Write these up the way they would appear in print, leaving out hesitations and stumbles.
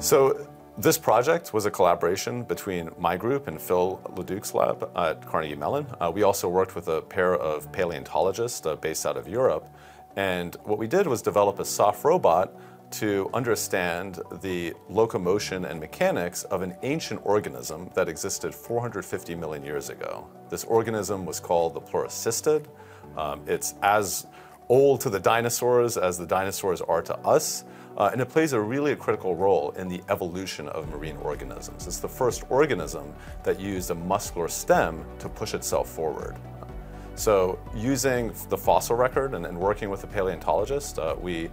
So this project was a collaboration between my group and Phil LeDuc's lab at Carnegie Mellon. We also worked with a pair of paleontologists based out of Europe. And what we did was develop a soft robot to understand the locomotion and mechanics of an ancient organism that existed 450 million years ago. This organism was called the pleurocystid. It's as old to the dinosaurs as the dinosaurs are to us, and it plays a really critical role in the evolution of marine organisms. It's the first organism that used a muscular stem to push itself forward. So using the fossil record and working with a paleontologist, we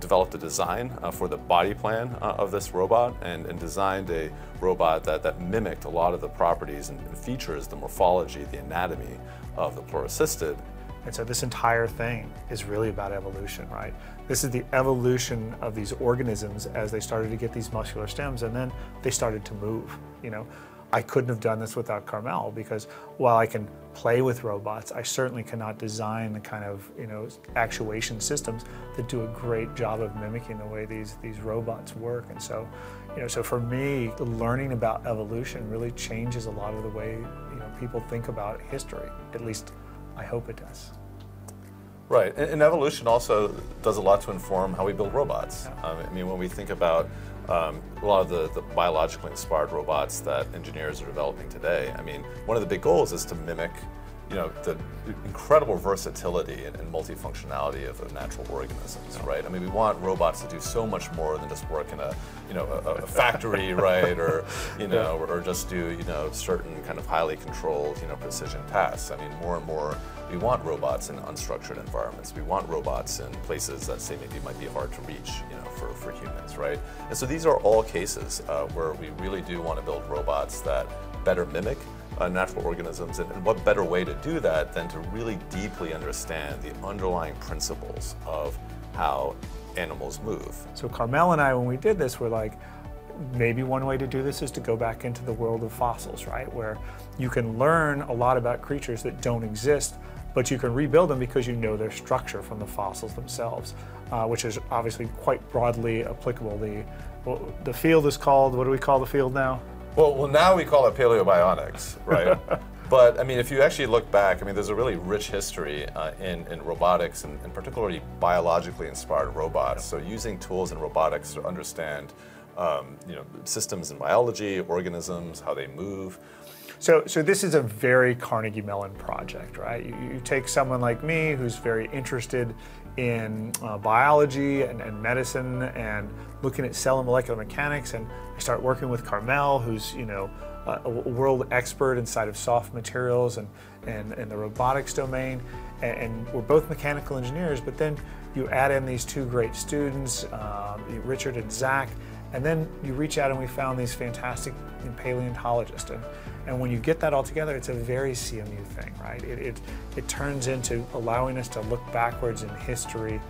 developed a design for the body plan of this robot and designed a robot that mimicked a lot of the properties and features, the morphology, the anatomy of the pleurocystid. And so this entire thing is really about evolution, right? This is the evolution of these organisms as they started to get these muscular stems and then they started to move, you know? I couldn't have done this without Carmel, because while I can play with robots, I certainly cannot design the kind of, you know, actuation systems that do a great job of mimicking the way these robots work. And so, you know, so for me, learning about evolution really changes a lot of the way, you know, people think about history. At least I hope it does. Right, and evolution also does a lot to inform how we build robots. Yeah. I mean, when we think about a lot of the biologically inspired robots that engineers are developing today, I mean, one of the big goals is to mimic, you know, the incredible versatility and multifunctionality of natural organisms, right? I mean, we want robots to do so much more than just work in a, you know, a factory, right? Or, you know, or just do, you know, certain kind of highly controlled, you know, precision tasks. I mean, more and more, we want robots in unstructured environments. We want robots in places that, say, maybe might be hard to reach, you know, for humans, right? And so these are all cases where we really do want to build robots that better mimic natural organisms, and what better way to do that than to really deeply understand the underlying principles of how animals move. So Carmel and I, when we did this, were like, maybe one way to do this is to go back into the world of fossils, right? Where you can learn a lot about creatures that don't exist, but you can rebuild them because you know their structure from the fossils themselves, which is obviously quite broadly applicable. The field is called, what do we call the field now? Well, now we call it paleobionics, right? But I mean, if you actually look back, I mean, there's a really rich history in robotics and particularly biologically inspired robots. So using tools in robotics to understand, you know, systems in biology, organisms, how they move. So this is a very Carnegie Mellon project, right? You take someone like me who's very interested in biology and medicine and looking at cell and molecular mechanics, and I start working with Carmel, who's, you know, a world expert inside of soft materials and the robotics domain, and we're both mechanical engineers. But then you add in these two great students, Richard and Zach, and then you reach out and we found these fantastic paleontologists. And when you get that all together, it's a very CMU thing, right? It turns into allowing us to look backwards in history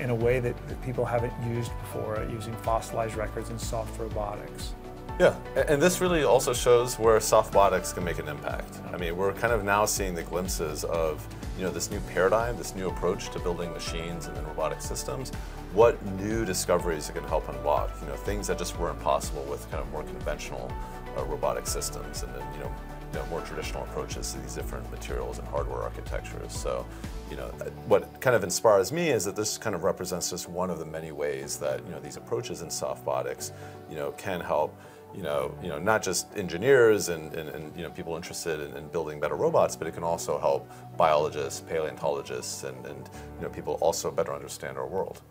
in a way that people haven't used before, using fossilized records and soft robotics. Yeah, and this really also shows where soft robotics can make an impact. I mean, we're kind of now seeing the glimpses of, you know, this new paradigm, this new approach to building machines and robotic systems. What new discoveries it can help unlock, you know, things that just weren't possible with kind of more conventional robotic systems and then, you know, more traditional approaches to these different materials and hardware architectures. So, you know, what kind of inspires me is that this kind of represents just one of the many ways that, you know, these approaches in softbotics, you know, can help, you know, not just engineers and you know, people interested in building better robots, but it can also help biologists, paleontologists, and you know, people also better understand our world.